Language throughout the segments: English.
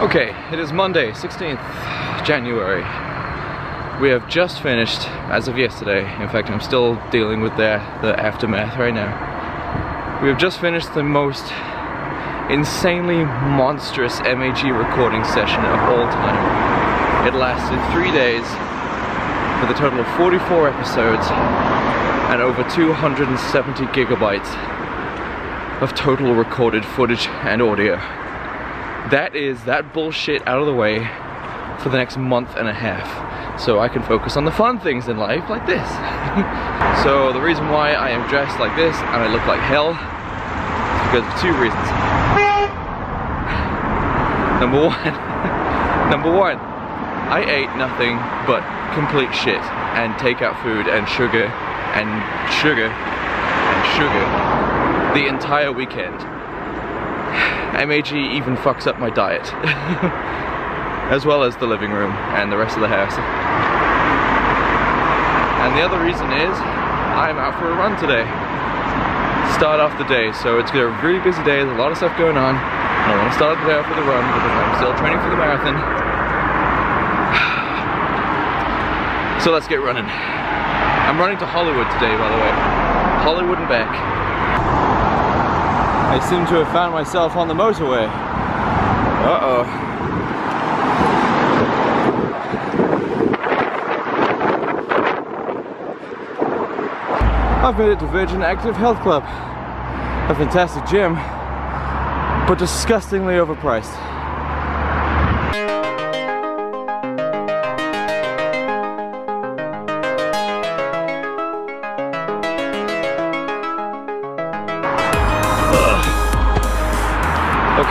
Okay, it is Monday, 16th January. We have just finished, as of yesterday, in fact I'm still dealing with the aftermath right now. We have just finished the most insanely monstrous MAG recording session of all time. It lasted 3 days, with a total of 44 episodes, and over 270 gigabytes of total recorded footage and audio. That is that bullshit out of the way for the next month and a half, so I can focus on the fun things in life, like this. So the reason why I am dressed like this and I look like hell is because of two reasons. Number one, I ate nothing but complete shit and takeout food and sugar the entire weekend. MAG even fucks up my diet, as well as the living room and the rest of the house. And the other reason is, I'm out for a run today. Start off the day, so it's gonna be a really busy day, there's a lot of stuff going on, and I wanna start the day off with a run because I'm still training for the marathon. So let's get running. I'm running to Hollywood today, by the way. Hollywood and back. I seem to have found myself on the motorway. Uh-oh. I've made it to Virgin Active Health Club. A fantastic gym, but disgustingly overpriced.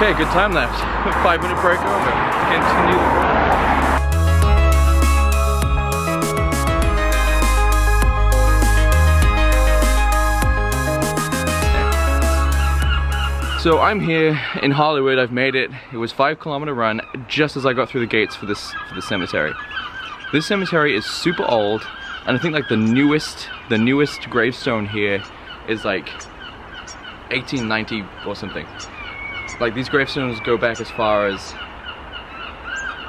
Okay, good time lapse. 5 minute break over. Continue. So I'm here in Hollywood. I've made it. It was 5 kilometer run just as I got through the gates for the cemetery. This cemetery is super old, and I think like the newest gravestone here is like 1890 or something. Like these gravestones go back as far as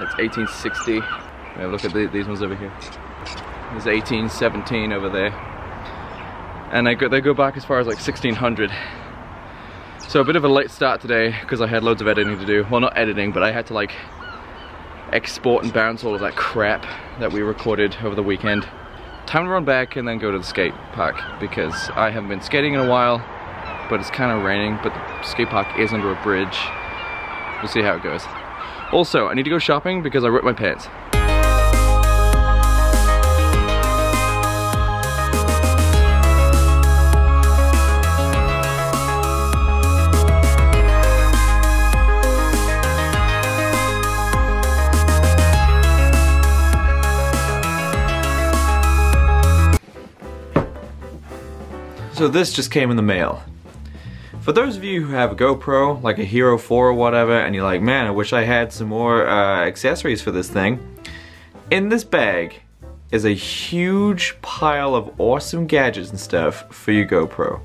like 1860. Yeah, look at these ones over here. There's 1817 over there, and they go back as far as like 1600. So a bit of a late start today because I had loads of editing to do. Well, not editing, but I had to like export and bounce all of that crap that we recorded over the weekend. Time to run back and then go to the skate park because I haven't been skating in a while. But it's kind of raining, but the skate park is under a bridge. We'll see how it goes. Also, I need to go shopping because I ripped my pants. So this just came in the mail. For those of you who have a GoPro, like a Hero 4 or whatever, and you're like, man, I wish I had some more accessories for this thing. In this bag is a huge pile of awesome gadgets and stuff for your GoPro.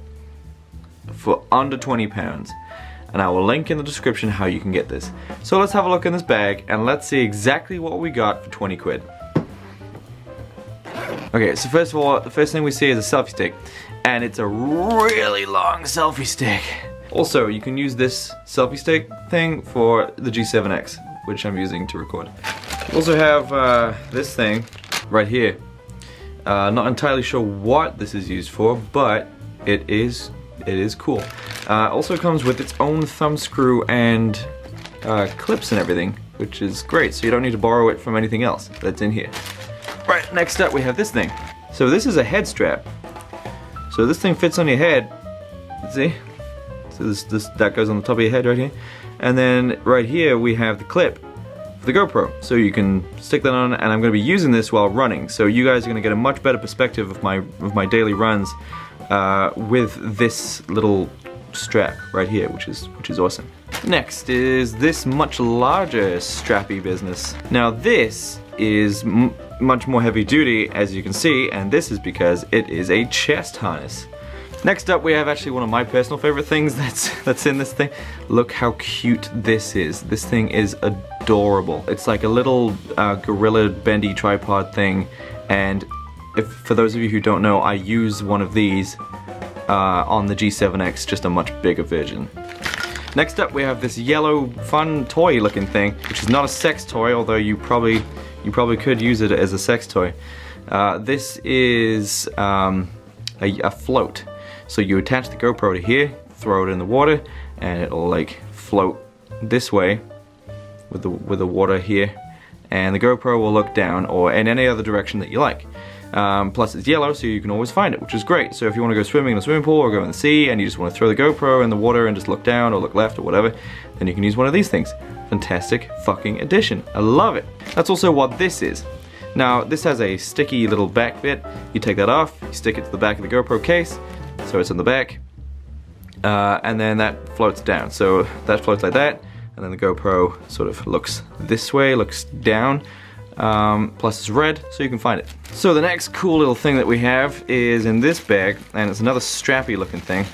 For under £20. And I will link in the description how you can get this. So let's have a look in this bag and let's see exactly what we got for 20 quid. Okay, so first of all, the first thing we see is a selfie stick. And it's a really long selfie stick. Also, you can use this selfie stick thing for the G7X, which I'm using to record. We also have this thing right here. Not entirely sure what this is used for, but it is cool. Also comes with its own thumb screw and clips and everything, which is great. So you don't need to borrow it from anything else that's in here. Right, next up we have this thing. So this is a head strap. So this thing fits on your head, see? So that goes on the top of your head right here. And then right here we have the clip for the GoPro. So you can stick that on, and I'm gonna be using this while running. So you guys are gonna get a much better perspective of my daily runs with this little strap right here, which is awesome. Next is this much larger strappy business. Now this is much more heavy duty, as you can see, and this is because it is a chest harness. Next up we have actually one of my personal favorite things that's in this thing. Look how cute this is. This thing is adorable. It's like a little gorilla bendy tripod thing, and if, for those of you who don't know, I use one of these on the G7X, just a much bigger version. Next up we have this yellow fun toy looking thing, which is not a sex toy, although you probably could use it as a sex toy. This is a float. So you attach the GoPro to here, throw it in the water, and it'll like float this way with the water here, and the GoPro will look down or in any other direction that you like. Plus it's yellow, so you can always find it, which is great. So if you want to go swimming in a swimming pool or go in the sea and you just want to throw the GoPro in the water and just look down or look left or whatever, then you can use one of these things. Fantastic fucking addition. I love it. That's also what this is. Now this has a sticky little back bit. You take that off, you stick it to the back of the GoPro case, so it's in the back, and then that floats down. So that floats like that, and then the GoPro sort of looks this way, looks down. Plus it's red, so you can find it. So the next cool little thing that we have is in this bag, and it's another strappy looking thing.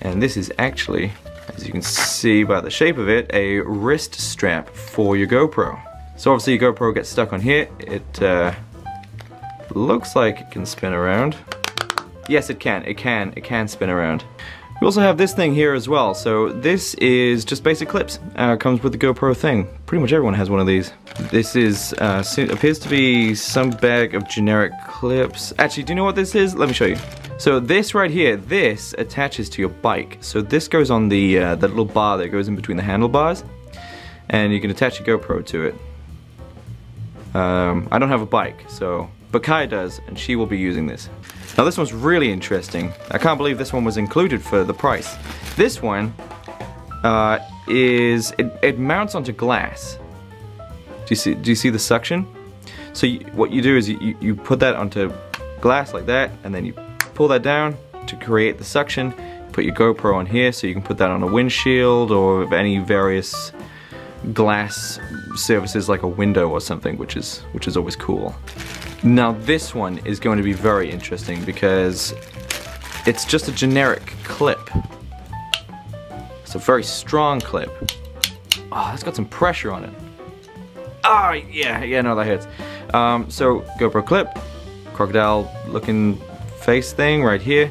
And this is actually, as you can see by the shape of it, a wrist strap for your GoPro. So obviously your GoPro gets stuck on here. It looks like it can spin around. Yes, it can spin around. We also have this thing here as well. So this is just basic clips. Comes with the GoPro thing. Pretty much everyone has one of these. This is appears to be some bag of generic clips. Actually, do you know what this is? Let me show you. So this right here, this attaches to your bike. So this goes on the little bar that goes in between the handlebars, and you can attach your GoPro to it. I don't have a bike, so but Kai does, and she will be using this. Now this one's really interesting. I can't believe this one was included for the price. This one it mounts onto glass. Do you see the suction? So what you do is you put that onto glass like that, and then you pull that down to create the suction. Put your GoPro on here, so you can put that on a windshield or any various glass surfaces like a window or something, which is always cool. Now this one is going to be very interesting because it's just a generic clip. It's a very strong clip. Oh, that's got some pressure on it. Ah, yeah, no, that hurts. So GoPro clip, crocodile looking face thing right here.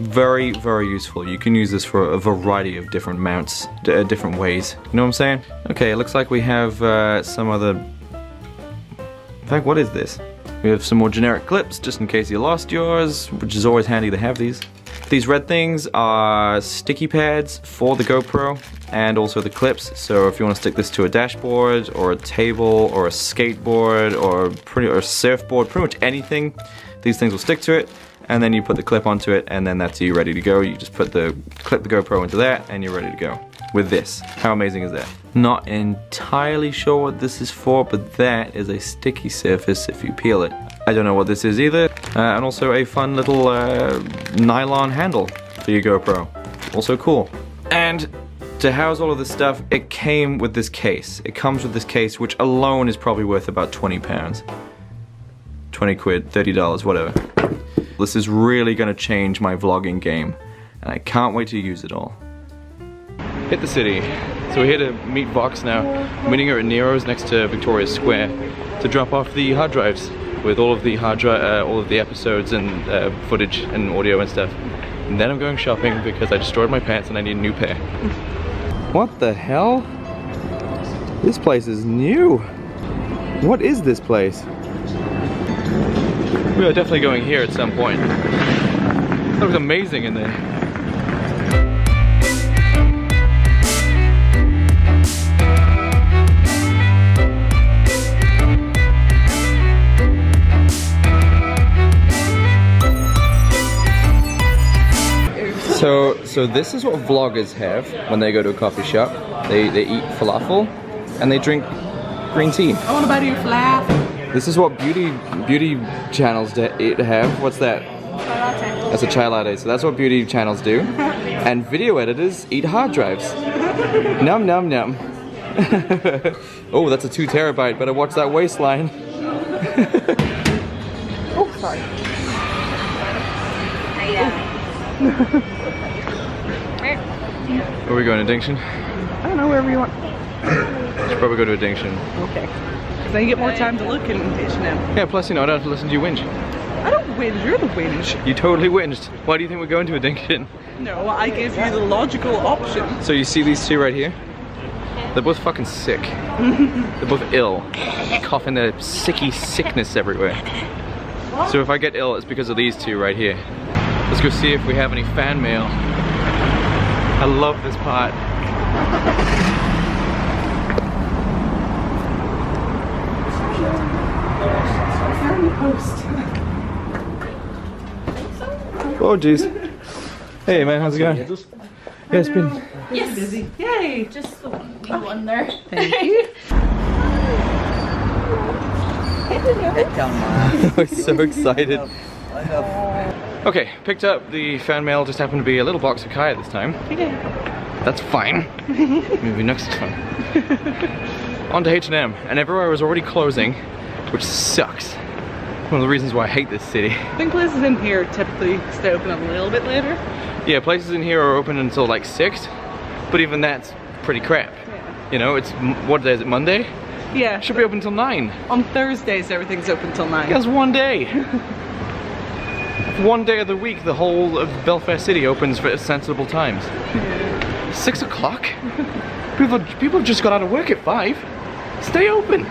Very, very useful. You can use this for a variety of different mounts, different ways. You know what I'm saying? Okay, it looks like we have some other... In fact, what is this? We have some more generic clips, just in case you lost yours, which is always handy to have these. These red things are sticky pads for the GoPro and also the clips. So if you want to stick this to a dashboard or a table or a skateboard or a surfboard, pretty much anything, these things will stick to it. And then you put the clip onto it, and then that's you ready to go. You just clip the GoPro into that, and you're ready to go with this. How amazing is that? Not entirely sure what this is for, but that is a sticky surface if you peel it. I don't know what this is either. And also a fun little nylon handle for your GoPro. Also cool. And to house all of this stuff, it came with this case. It comes with this case, which alone is probably worth about £20. 20 quid, $30, whatever. This is really going to change my vlogging game, and I can't wait to use it all. Hit the city. So we're here to meet Vox now. I'm meeting her at Nero's next to Victoria Square to drop off the hard drives with all of the episodes and footage and audio and stuff. And then I'm going shopping because I destroyed my pants and I need a new pair. What the hell? This place is new. What is this place? We are definitely going here at some point. That was amazing in there. So this is what vloggers have when they go to a coffee shop. They eat falafel and they drink green tea. I want to buy your falafel. This is what beauty channels have. What's that? Chai latte. That's a chai latte. So that's what beauty channels do. And video editors eat hard drives. Num num num. Oh, that's a 2 terabyte. Better watch that waistline. Oh, sorry. Oh. Where are we going, Addiction? I don't know, wherever you want. You should probably go to Addiction. Okay. Because then you get more time to look at Addiction now. Yeah, plus, you know, I don't have to listen to you whinge. I don't whinge, you're the whinge. You totally whinged. Why do you think we're going to Addiction? No, I gave you the logical option. So you see these two right here? They're both fucking sick. They're both ill. Coughing their sicky sickness everywhere. What? So if I get ill, it's because of these two right here. Let's go see if we have any fan mail. I love this pot. Oh jeez. Hey man, how's it going? Yeah, it's been busy. Yay! Just the one there. Thank you. I was so excited. Okay, picked up the fan mail. Just happened to be a little box of Kaya this time. Okay. That's fine. Maybe next time. On to H&M, and everywhere was already closing, which sucks. One of the reasons why I hate this city. I think places in here typically stay open a little bit later. Yeah, places in here are open until like 6, but even that's pretty crap. Yeah. You know, it's, what day is it, Monday? Yeah. Should be open till 9. On Thursdays everything's open till 9. That's one day. One day of the week the whole of Belfast City opens for sensible times. Yeah. 6 o'clock? People just got out of work at 5. Stay open.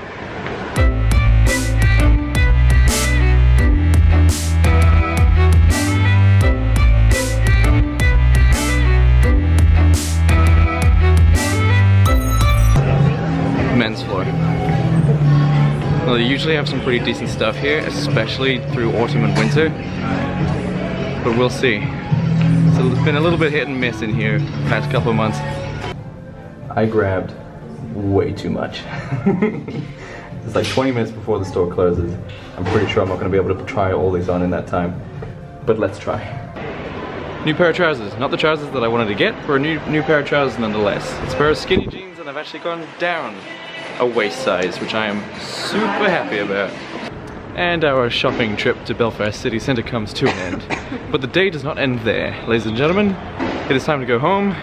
Well, they usually have some pretty decent stuff here, especially through autumn and winter, but we'll see. So it's been a little bit hit and miss in here the past couple of months. I grabbed way too much. It's like 20 minutes before the store closes. I'm pretty sure I'm not going to be able to try all these on in that time, but let's try. New pair of trousers. Not the trousers that I wanted to get, but a new pair of trousers nonetheless. It's a pair of skinny jeans, and I've actually gone down a waist size, which I am super happy about. And our shopping trip to Belfast City Centre comes to an end. But the day does not end there, ladies and gentlemen. It is time to go home,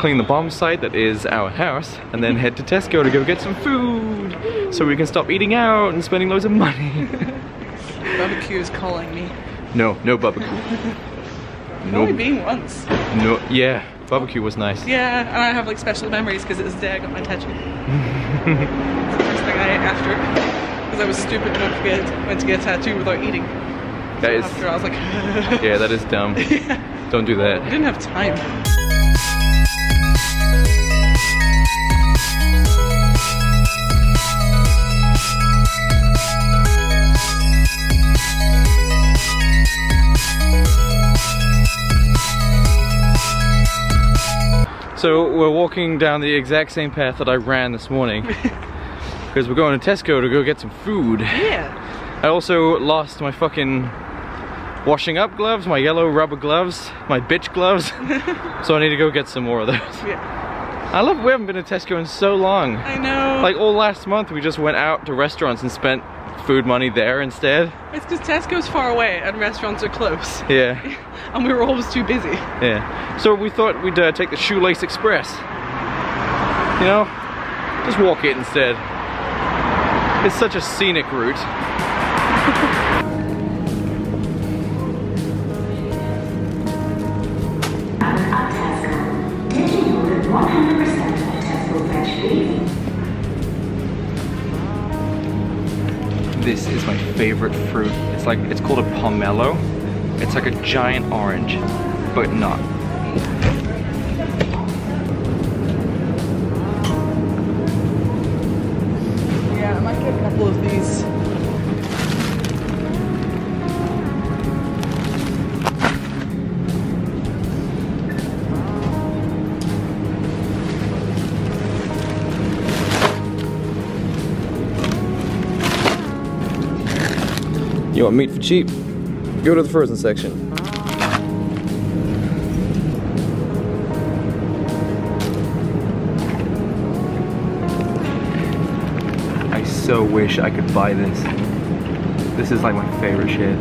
clean the bomb site that is our house, and then head to Tesco to go get some food so we can stop eating out and spending loads of money. Barbecue is calling me. No, no barbecue. No. Only been once. No, yeah. Barbecue was nice. Yeah, and I have like special memories because it was the day I got my tattoo. It's the first thing I ate after, because I was stupid enough to get a tattoo without eating. So that is, after I was like, yeah, that is dumb. Yeah. Don't do that. I didn't have time. So we're walking down the exact same path that I ran this morning because we're going to Tesco to go get some food. Yeah. I also lost my fucking washing up gloves, my yellow rubber gloves, my bitch gloves. So I need to go get some more of those. Yeah. I love we haven't been to Tesco in so long. I know. Like all last month we just went out to restaurants and spent food money there instead. It's because Tesco's far away and restaurants are close. Yeah. And we were always too busy. Yeah. So we thought we'd take the Shoelace Express. You know? Just walk it instead. It's such a scenic route. At Tesco, taking more than 100% of Tesco fresh beef. This is my favorite fruit. It's like, it's called a pomelo. It's like a giant orange, but not. Yeah, I might get a couple of these. You want meat for cheap? Go to the frozen section. I so wish I could buy this. This is like my favorite shit.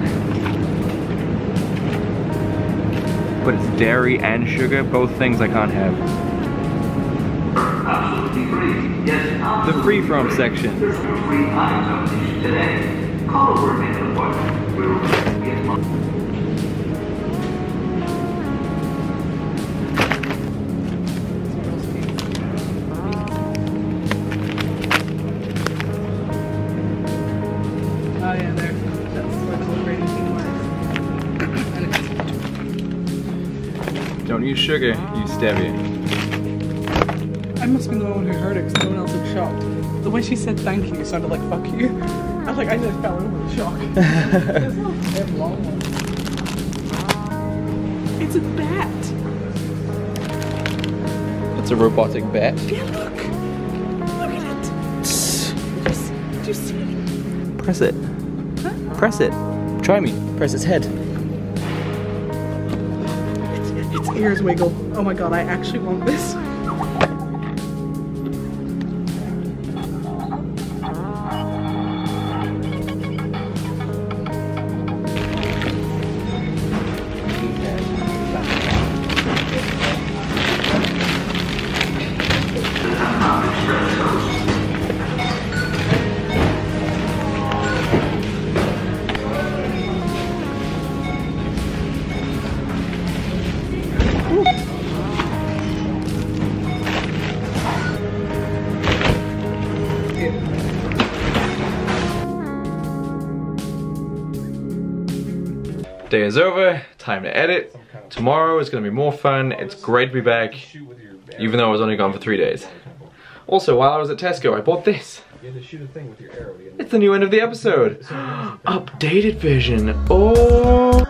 but it's dairy and sugar, both things I can't have. The free from section. Don't use sugar, use stevia. I must have been the one who heard it because no one else was shocked. The way she said thank you sounded like fuck you. I was like, I just fell over with shock. It's not a long one. It's a bat. It's a robotic bat. Yeah, look. Look at it. Do you see it? Press it. Huh? Press it. Try me. Press its head. Its ears wiggle. Oh my god, I actually want this. Day is over, time to edit. Tomorrow is going to be more fun. It's great to be back, even though I was only gone for 3 days. Also, while I was at Tesco, I bought this. It's the new end of the episode. Updated vision. Oh!